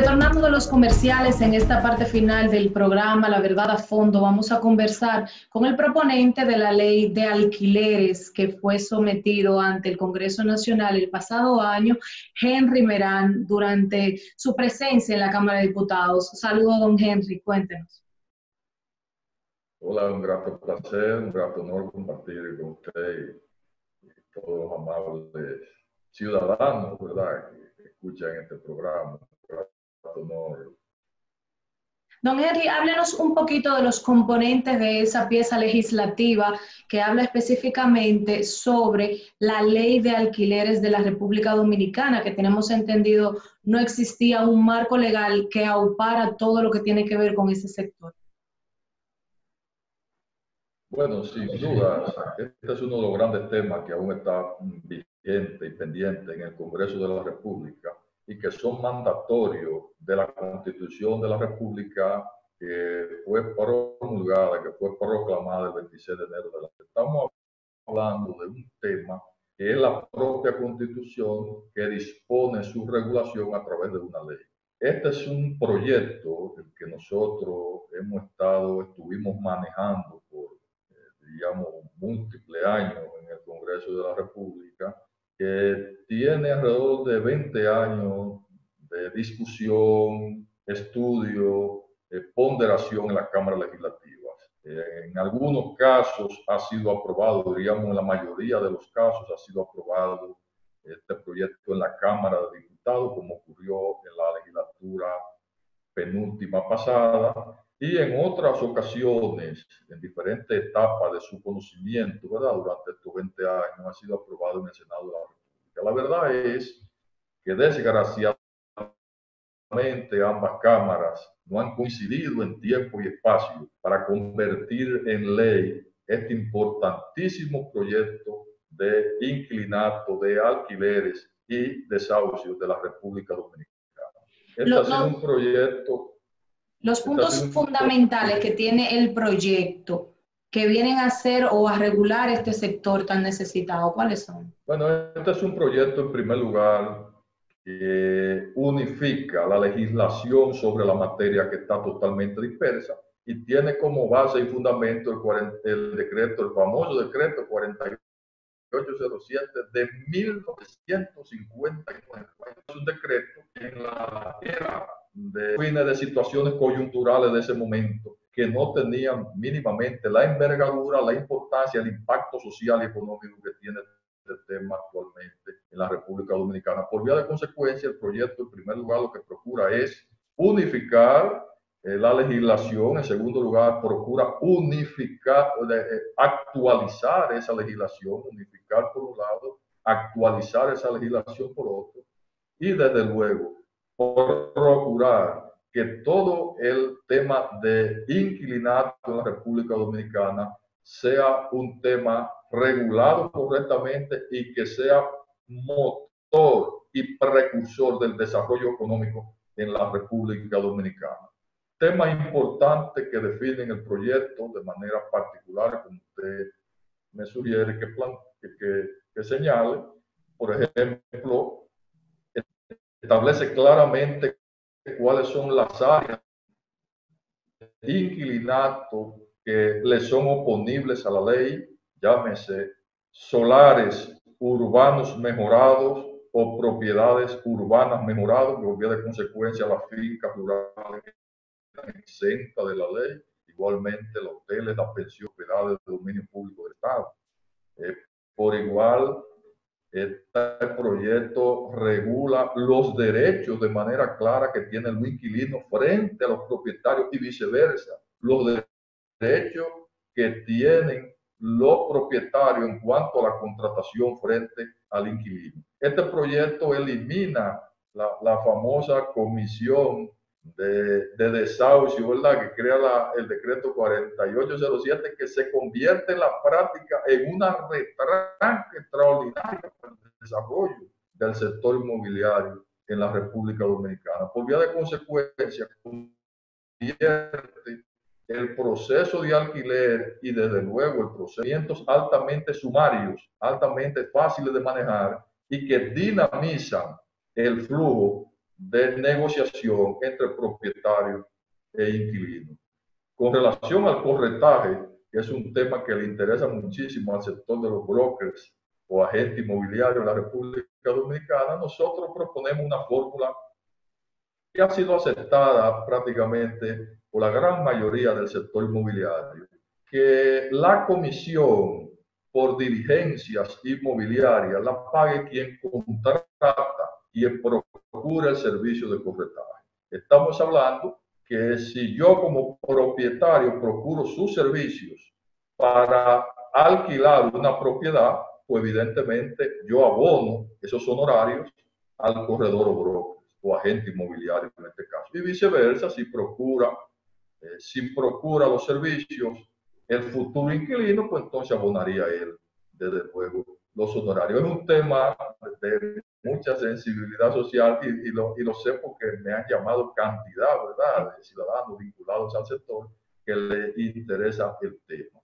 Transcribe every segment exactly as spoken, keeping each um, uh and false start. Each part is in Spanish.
retornando de los comerciales, en esta parte final del programa La Verdad a Fondo, vamos a conversar con el proponente de la Ley de Alquileres que fue sometido ante el Congreso Nacional el pasado año, Henry Merán, durante su presencia en la Cámara de Diputados. Saludo, don Henry, cuéntenos. Hola, un grato placer, un grato honor compartir con usted y todos los amables ciudadanos, ¿verdad?, que escuchan este programa. Don Henry, háblenos un poquito de los componentes de esa pieza legislativa que habla específicamente sobre la Ley de Alquileres de la República Dominicana, que tenemos entendido no existía un marco legal que aupara todo lo que tiene que ver con ese sector. Bueno, sin duda, este es uno de los grandes temas que aún está vigente y pendiente en el Congreso de la República, y que son mandatorios de la Constitución de la República, que fue promulgada, que fue proclamada el veintiséis de enero de la... Estamos hablando de un tema que es la propia Constitución que dispone su regulación a través de una ley. Este es un proyecto que nosotros hemos estado, estuvimos manejando por, eh, digamos, múltiples años en el Congreso de la República, que tiene alrededor de veinte años de discusión, estudio, eh, ponderación en las cámaras legislativas. Eh, en algunos casos ha sido aprobado, diríamos en la mayoría de los casos ha sido aprobado este proyecto en la Cámara de Diputados, como ocurrió en la legislatura penúltima pasada, y en otras ocasiones, en diferentes etapas de su conocimiento, ¿verdad?, durante estos veinte años, ha sido aprobado en el Senado de la República. La verdad es que desgraciadamente ambas cámaras no han coincidido en tiempo y espacio para convertir en ley este importantísimo proyecto de inclinato de alquileres y desahucios de la República Dominicana. Este no, no. ha sido un proyecto... Los puntos fundamentales que tiene el proyecto que vienen a hacer o a regular este sector tan necesitado, ¿cuáles son? Bueno, este es un proyecto en primer lugar que unifica la legislación sobre la materia que está totalmente dispersa y tiene como base y fundamento el, el decreto, el famoso decreto cuarenta y ocho cero siete de mil novecientos cincuenta y nueve. Es un decreto en la era de fines de situaciones coyunturales de ese momento que no tenían mínimamente la envergadura, la importancia, el impacto social y económico que tiene este tema actualmente en la República Dominicana. Por vía de consecuencia, el proyecto en primer lugar lo que procura es unificar eh, la legislación, en segundo lugar procura unificar, eh, actualizar esa legislación, unificar por un lado, actualizar esa legislación por otro, y desde luego procurar que todo el tema de inquilinato en la República Dominicana sea un tema regulado correctamente y que sea motor y precursor del desarrollo económico en la República Dominicana. Tema importante que definen el proyecto de manera particular, como usted me sugiere que, plan que, que, que señale, por ejemplo, establece claramente cuáles son las áreas de inquilinato que le son oponibles a la ley, llámese solares urbanos mejorados o propiedades urbanas mejoradas, por vía de consecuencia las fincas rurales que están exentas de la ley, igualmente los hoteles, las pensiones, propiedades de dominio público del Estado. Eh, por igual, este proyecto regula los derechos de manera clara que tiene el inquilino frente a los propietarios y viceversa. Los derechos que tienen los propietarios en cuanto a la contratación frente al inquilino. Este proyecto elimina la, la famosa comisión de, de desahucio, ¿verdad?, que crea la, el decreto cuarenta y ocho cero siete, que se convierte en la práctica en una retranca extraordinaria para el desarrollo del sector inmobiliario en la República Dominicana. Por vía de consecuencia, convierte el proceso de alquiler y desde luego el procedimientos altamente sumarios, altamente fáciles de manejar y que dinamizan el flujo de negociación entre propietarios e inquilinos. Con relación al corretaje, que es un tema que le interesa muchísimo al sector de los brokers o agentes inmobiliarios de la República Dominicana, nosotros proponemos una fórmula que ha sido aceptada prácticamente por la gran mayoría del sector inmobiliario, que la comisión por diligencias inmobiliarias la pague quien contrata y procura el servicio de corretaje. Estamos hablando que si yo como propietario procuro sus servicios para alquilar una propiedad, pues evidentemente yo abono esos honorarios al corredor o broker o agente inmobiliario en este caso. Y viceversa, si procura, eh, si procura los servicios el futuro inquilino, pues entonces abonaría él, desde luego, los honorarios. Es un tema de mucha sensibilidad social y, y, lo, y lo sé porque me han llamado cantidad, ¿verdad?, de ciudadanos vinculados al sector que les interesa el tema.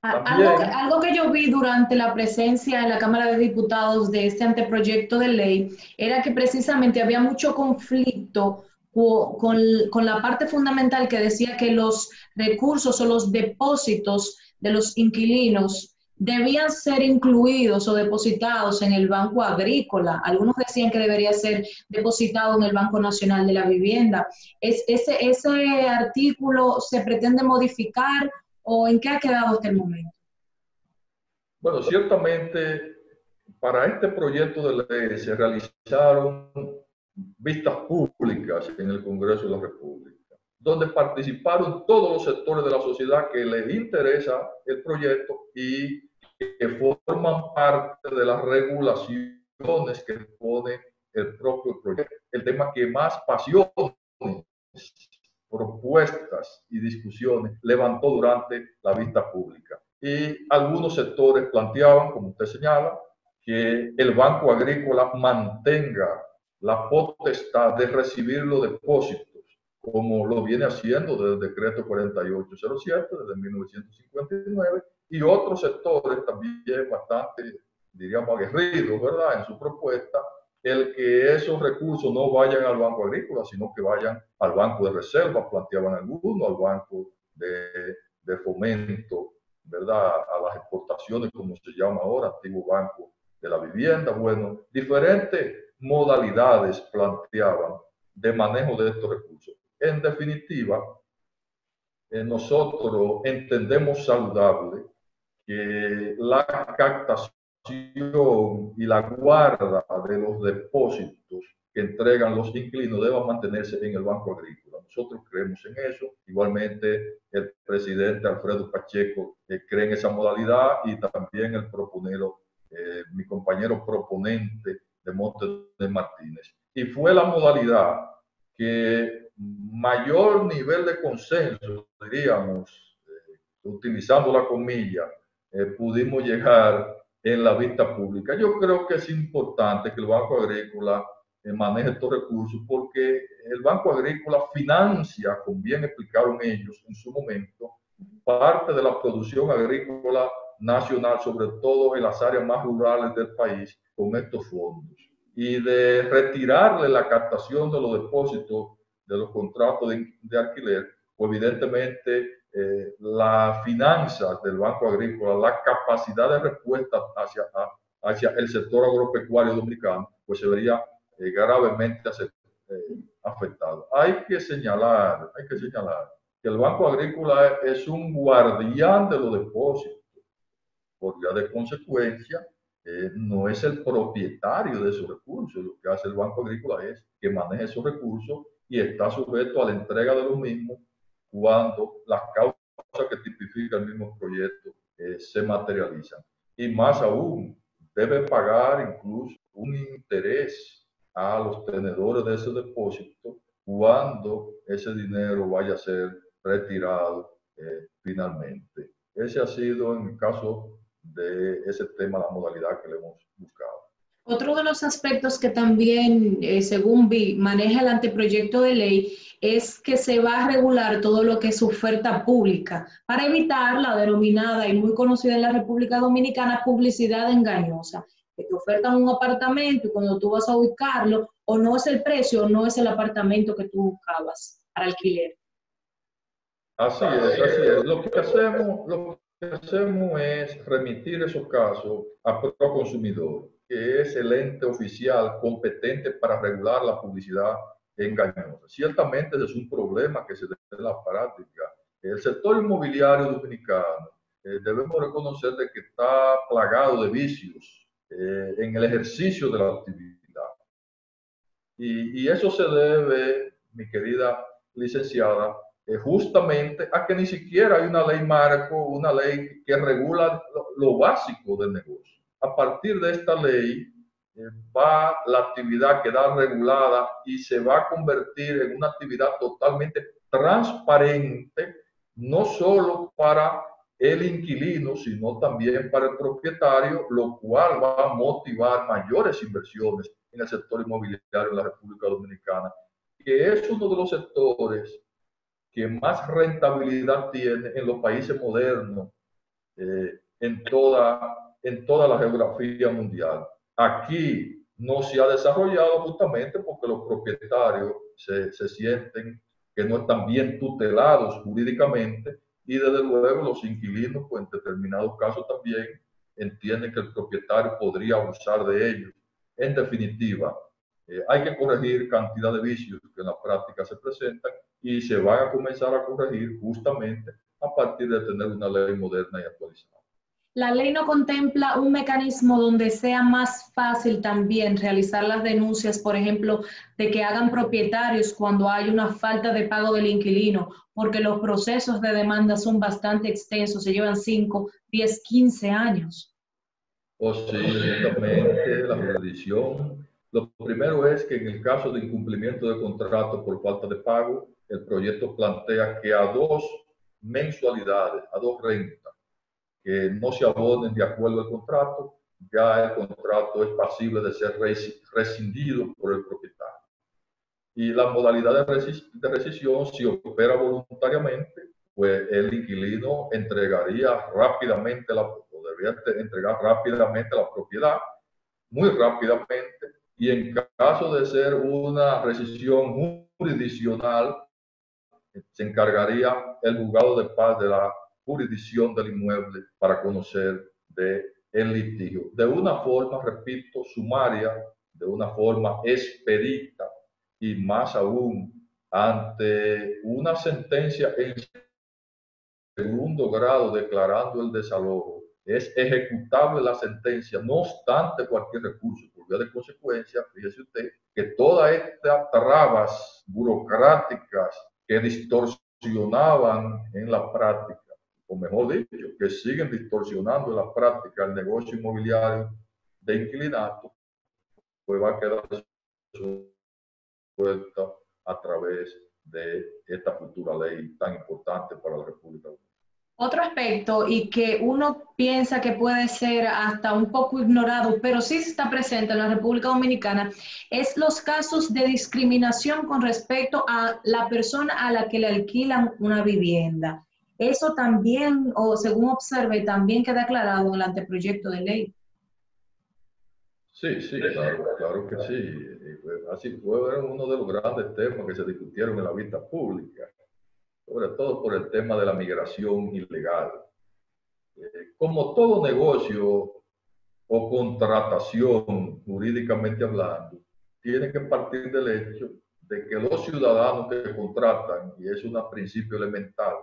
También, algo, que, algo que yo vi durante la presencia en la Cámara de Diputados de este anteproyecto de ley era que precisamente había mucho conflicto con, con la parte fundamental que decía que los recursos o los depósitos de los inquilinos debían ser incluidos o depositados en el Banco Agrícola. Algunos decían que debería ser depositado en el Banco Nacional de la Vivienda. ¿Es, ese, ¿Ese artículo se pretende modificar o en qué ha quedado hasta el momento? Bueno, ciertamente para este proyecto de ley se realizaron vistas públicas en el Congreso de la República, donde participaron todos los sectores de la sociedad que les interesa el proyecto y que forman parte de las regulaciones que pone el propio proyecto. El tema que más pasiones, propuestas y discusiones levantó durante la vista pública. Y algunos sectores planteaban, como usted señala, que el Banco Agrícola mantenga la potestad de recibir los depósitos, como lo viene haciendo desde el decreto cuarenta y ocho cero siete, desde mil novecientos cincuenta y nueve, y otros sectores también bastante, diríamos, aguerridos, ¿verdad?, en su propuesta, el que esos recursos no vayan al Banco Agrícola, sino que vayan al Banco de Reserva, planteaban algunos, al Banco de, de Fomento, ¿verdad?, a las exportaciones, como se llama ahora, antiguo Banco de la Vivienda. Bueno, diferentes modalidades planteaban de manejo de estos recursos. En definitiva, eh, nosotros entendemos saludable que la captación y la guarda de los depósitos que entregan los inquilinos deba mantenerse en el Banco Agrícola. Nosotros creemos en eso. Igualmente, el presidente Alfredo Pacheco eh, cree en esa modalidad y también el proponero, eh, mi compañero proponente de Montes de Martínez. Y fue la modalidad que mayor nivel de consenso, diríamos, eh, utilizando la comilla, eh, pudimos llegar en la vista pública. Yo creo que es importante que el Banco Agrícola eh, maneje estos recursos porque el Banco Agrícola financia, como bien explicaron ellos en su momento, parte de la producción agrícola nacional, sobre todo en las áreas más rurales del país, con estos fondos. Y de retirarle la captación de los depósitos de los contratos de, de alquiler, pues evidentemente Eh, las finanzas del Banco Agrícola, la capacidad de respuesta hacia, hacia el sector agropecuario dominicano, pues se vería eh, gravemente afectado. Hay que señalar, hay que señalar que el Banco Agrícola es un guardián de los depósitos, porque de consecuencia eh, no es el propietario de esos recursos. Lo que hace el Banco Agrícola es que maneja esos recursos y está sujeto a la entrega de los mismos cuando las causas que tipifica el mismo proyecto eh, se materializan. Y más aún, debe pagar incluso un interés a los tenedores de ese depósito cuando ese dinero vaya a ser retirado eh, finalmente. Ese ha sido, en el caso de ese tema, la modalidad que le hemos buscado. Otro de los aspectos que también, eh, según vi, maneja el anteproyecto de ley es que se va a regular todo lo que es oferta pública para evitar la denominada y muy conocida en la República Dominicana publicidad engañosa, que te ofertan un apartamento y cuando tú vas a ubicarlo o no es el precio, o no es el apartamento que tú buscabas para alquiler. Así es, así es. Lo que hacemos, lo que hacemos es remitir esos casos a ProConsumidor, que es el ente oficial competente para regular la publicidad engañosa. Ciertamente ese es un problema que se da en la práctica. El sector inmobiliario dominicano, eh, debemos reconocer de que está plagado de vicios eh, en el ejercicio de la actividad. Y, y eso se debe, mi querida licenciada, eh, justamente a que ni siquiera hay una ley marco, una ley que regula lo, lo básico del negocio. A partir de esta ley eh, va la actividad a quedar regulada y se va a convertir en una actividad totalmente transparente, no solo para el inquilino, sino también para el propietario, lo cual va a motivar mayores inversiones en el sector inmobiliario en la República Dominicana, que es uno de los sectores que más rentabilidad tiene en los países modernos, eh, en toda, en toda la geografía mundial. Aquí no se ha desarrollado justamente porque los propietarios se, se sienten que no están bien tutelados jurídicamente, y desde luego los inquilinos, pues en determinados casos también, entienden que el propietario podría abusar de ellos. En definitiva, eh, hay que corregir cantidad de vicios que en la práctica se presentan y se van a comenzar a corregir justamente a partir de tener una ley moderna y actualizada. La ley no contempla un mecanismo donde sea más fácil también realizar las denuncias, por ejemplo, de que hagan propietarios cuando hay una falta de pago del inquilino, porque los procesos de demanda son bastante extensos, se llevan cinco, diez, quince años. Posiblemente la jurisdicción. Lo primero es que en el caso de incumplimiento de contrato por falta de pago, el proyecto plantea que a dos mensualidades, a dos rentas, que no se abonen de acuerdo al contrato, ya el contrato es pasible de ser rescindido por el propietario. Y la modalidad de rescisión, si opera voluntariamente, pues el inquilino entregaría rápidamente la, o debería entregar rápidamente la propiedad, muy rápidamente, y en caso de ser una rescisión jurisdiccional, se encargaría el juzgado de paz de la jurisdicción del inmueble para conocer del litigio. De una forma, repito, sumaria, de una forma expedita y más aún ante una sentencia en segundo grado declarando el desalojo. Es ejecutable la sentencia, no obstante cualquier recurso. Por vía de consecuencia, fíjese usted que todas estas trabas burocráticas que distorsionaban en la práctica, o mejor dicho, que siguen distorsionando en la práctica el negocio inmobiliario de inquilinato, pues va a quedar suelta a través de esta futura ley tan importante para la República Dominicana. Otro aspecto, y que uno piensa que puede ser hasta un poco ignorado, pero sí está presente en la República Dominicana, es los casos de discriminación con respecto a la persona a la que le alquilan una vivienda. Eso también, o según observe, también queda aclarado en el anteproyecto de ley. Sí, sí, claro, claro que sí. Así fue uno de los grandes temas que se discutieron en la vista pública, sobre todo por el tema de la migración ilegal. Como todo negocio o contratación, jurídicamente hablando, tiene que partir del hecho de que los ciudadanos que contratan, y es un principio elemental,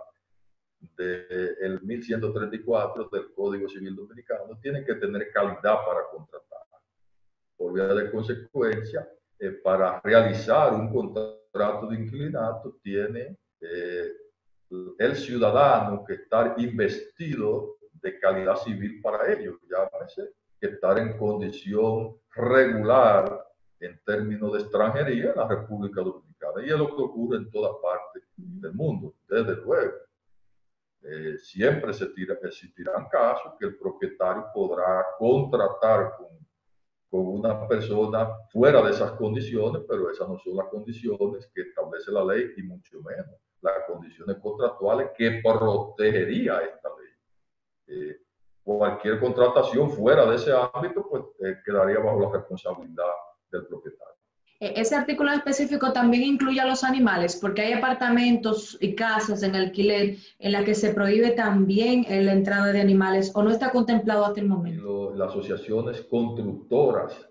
del mil ciento treinta y cuatro del Código Civil Dominicano, tienen que tener calidad para contratar. Por vía de consecuencia, eh, para realizar un contrato de inquilinato, tiene eh, el ciudadano que estar investido de calidad civil para ello, llámese, que estar en condición regular en términos de extranjería en la República Dominicana. Y es lo que ocurre en todas partes del mundo, desde luego. Eh, siempre se tira, existirán casos que el propietario podrá contratar con, con una persona fuera de esas condiciones, pero esas no son las condiciones que establece la ley y mucho menos las condiciones contractuales que protegería esta ley. Eh, cualquier contratación fuera de ese ámbito pues eh, quedaría bajo la responsabilidad del propietario. Ese artículo en específico también incluye a los animales, porque hay apartamentos y casas en alquiler en las que se prohíbe también la entrada de animales, o no está contemplado hasta el momento. Las asociaciones constructoras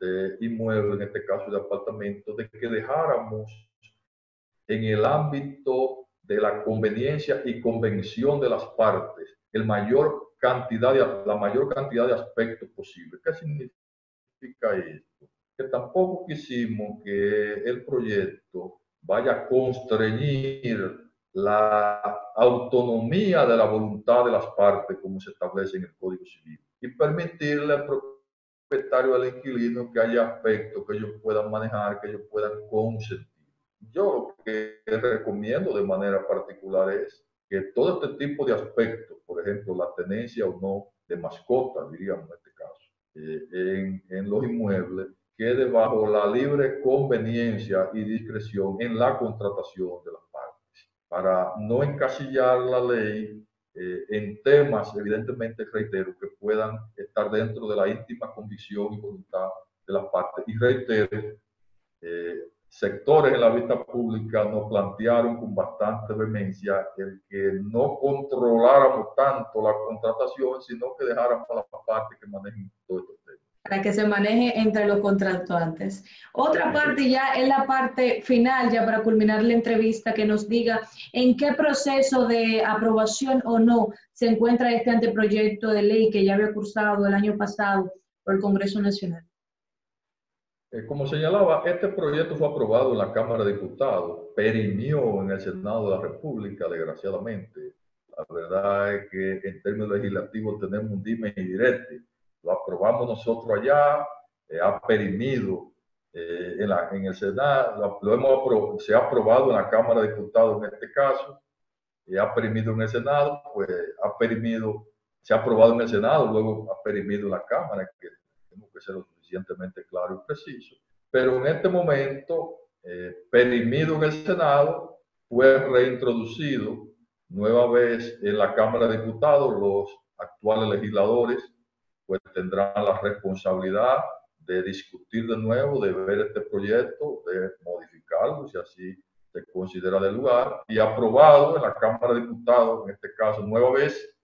de inmuebles, en este caso de apartamentos, de que dejáramos en el ámbito de la conveniencia y convención de las partes el mayor cantidad de, la mayor cantidad de aspectos posible. ¿Qué significa esto? Que tampoco quisimos que el proyecto vaya a constreñir la autonomía de la voluntad de las partes como se establece en el Código Civil y permitirle al propietario, al inquilino, que haya aspectos que ellos puedan manejar, que ellos puedan consentir. Yo lo que recomiendo de manera particular es que todo este tipo de aspectos, por ejemplo, la tenencia o no de mascotas, diríamos en este caso, eh, en, en los inmuebles, quede bajo la libre conveniencia y discreción en la contratación de las partes, para no encasillar la ley eh, en temas, evidentemente, reitero, que puedan estar dentro de la íntima convicción y voluntad de las partes. Y reitero, eh, sectores en la vista pública nos plantearon con bastante vehemencia el que no controláramos tanto la contratación, sino que dejáramos a las partes que manejen todo esto. Para que se maneje entre los contratantes. Otra parte ya es la parte final, ya para culminar la entrevista, que nos diga en qué proceso de aprobación o no se encuentra este anteproyecto de ley que ya había cursado el año pasado por el Congreso Nacional. Como señalaba, este proyecto fue aprobado en la Cámara de Diputados, perimió en el Senado de la República, desgraciadamente. La verdad es que en términos legislativos tenemos un dime y direte. Lo aprobamos nosotros allá, eh, ha perimido eh, en, la, en el Senado, lo hemos se ha aprobado en la Cámara de Diputados en este caso, eh, ha perimido en el Senado, pues ha perimido, se ha aprobado en el Senado, luego ha perimido en la Cámara, que tenemos que ser lo suficientemente claro y preciso. Pero en este momento, eh, perimido en el Senado, fue reintroducido nueva vez en la Cámara de Diputados. Los actuales legisladores pues tendrán la responsabilidad de discutir de nuevo, de ver este proyecto, de modificarlo, si así se considera de lugar, y aprobado en la Cámara de Diputados, en este caso nueva vez,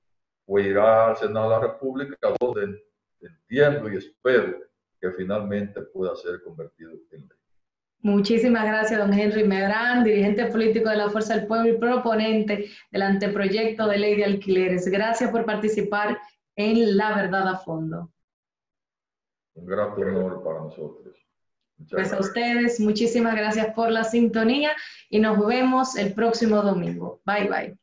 pues irá al Senado de la República, donde entiendo y espero que finalmente pueda ser convertido en ley. Muchísimas gracias, don Henry Merán, dirigente político de la Fuerza del Pueblo y proponente del anteproyecto de ley de alquileres. Gracias por participar en La Verdad a Fondo. Un grato honor para nosotros. Muchas pues gracias. A ustedes, muchísimas gracias por la sintonía y nos vemos el próximo domingo. Bye, bye.